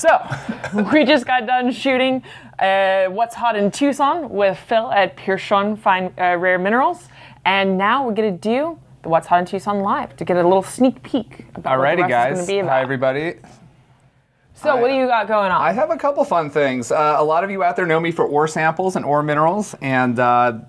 So we just got done shooting What's Hot in Tucson with Phil at Persson Fine Rare Minerals. And now we're going to do the What's Hot in Tucson live to get a little sneak peek about what the rest is going to be about. Hi, everybody. So what do you got going on? I have a couple fun things. A lot of you out there know me for ore samples and ore minerals, and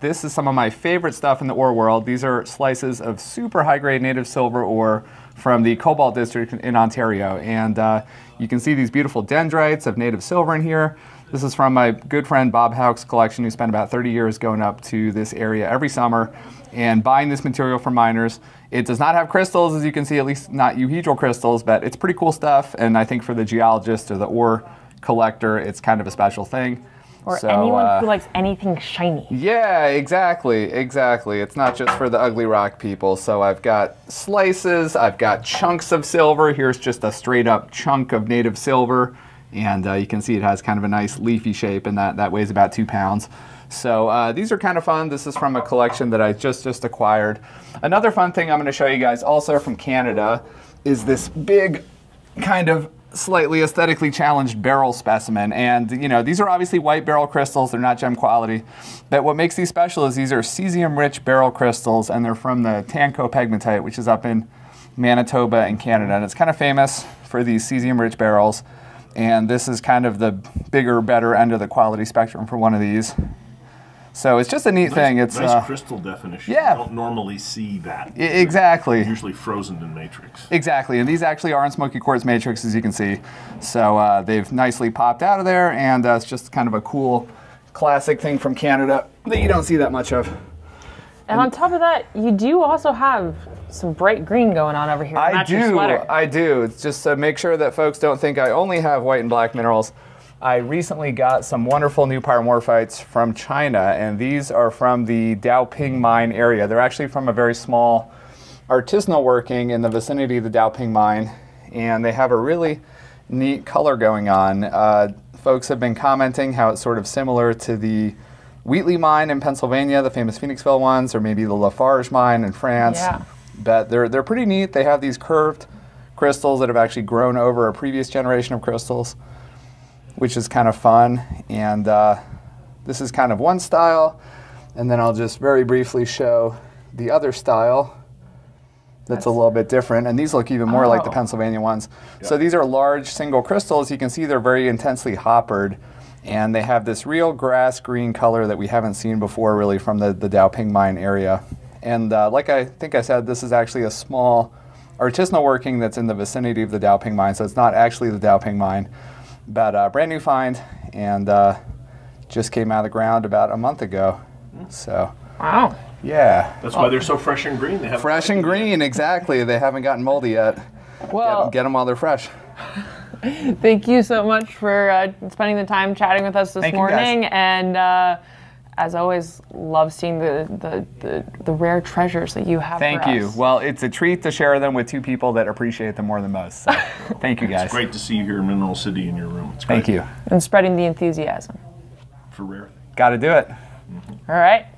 this is some of my favorite stuff in the ore world. These are slices of super high-grade native silver ore from the Cobalt District in Ontario. And you can see these beautiful dendrites of native silver in here. This is from my good friend Bob Houck's collection, who spent about 30 years going up to this area every summer and buying this material from miners. It does not have crystals, as you can see, at least not euhedral crystals, but it's pretty cool stuff. And I think for the geologist or the ore collector, it's kind of a special thing. Or so, anyone who likes anything shiny. Yeah, exactly, exactly. It's not just for the ugly rock people. So I've got slices, I've got chunks of silver. Here's just a straight up chunk of native silver. And you can see it has kind of a nice leafy shape, and that weighs about 2 pounds. So these are kind of fun. This is from a collection that I just acquired. Another fun thing I'm going to show you guys, also from Canada, is this big kind of slightly aesthetically challenged barrel specimen. And you know, these are obviously white barrel crystals. They're not gem quality. But what makes these special is these are cesium-rich barrel crystals, and they're from the Tanco pegmatite, which is up in Manitoba in Canada. And it's kind of famous for these cesium-rich barrels. And this is kind of the bigger, better end of the quality spectrum for one of these. So it's just a neat thing. It's nice crystal definition. Yeah. You don't normally see that. Exactly. They're usually frozen in matrix. Exactly. And these actually are in smoky quartz matrix, as you can see. So they've nicely popped out of there, and it's just kind of a cool, classic thing from Canada that you don't see that much of. And on top of that, you do also have some bright green going on over here. I do, I do. It's just to make sure that folks don't think I only have white and black minerals. I recently got some wonderful new pyromorphites from China, and these are from the Daoping Mine area. They're actually from a very small artisanal working in the vicinity of the Daoping Mine, and they have a really neat color going on. Folks have been commenting how it's sort of similar to the Wheatley Mine in Pennsylvania, the famous Phoenixville ones, or maybe the Lafarge Mine in France. Yeah. But they're pretty neat. They have these curved crystals that have actually grown over a previous generation of crystals, which is kind of fun. And this is kind of one style. And then I'll just very briefly show the other style that's a little bit different. And these look even more like the Pennsylvania ones. Yeah. So these are large single crystals. You can see they're very intensely hoppered. And they have this real grass green color that we haven't seen before, really, from the Daoping Mine area. And like I think I said, this is actually a small artisanal working that's in the vicinity of the Daoping Mine, so it's not actually the Daoping Mine, but a brand new find, and just came out of the ground about a month ago. So wow, yeah, that's why they're so fresh and green. They have fresh and green, yet. Exactly. They haven't gotten moldy yet. Well, get them while they're fresh. Thank you so much for spending the time chatting with us this morning. And as always, love seeing the rare treasures that you have. Thank you. Well, it's a treat to share them with two people that appreciate them more than most. So thank you, guys. It's great to see you here in Mineral City in your room. It's great. Thank you. And spreading the enthusiasm. For rare. Got to do it. Mm-hmm. All right.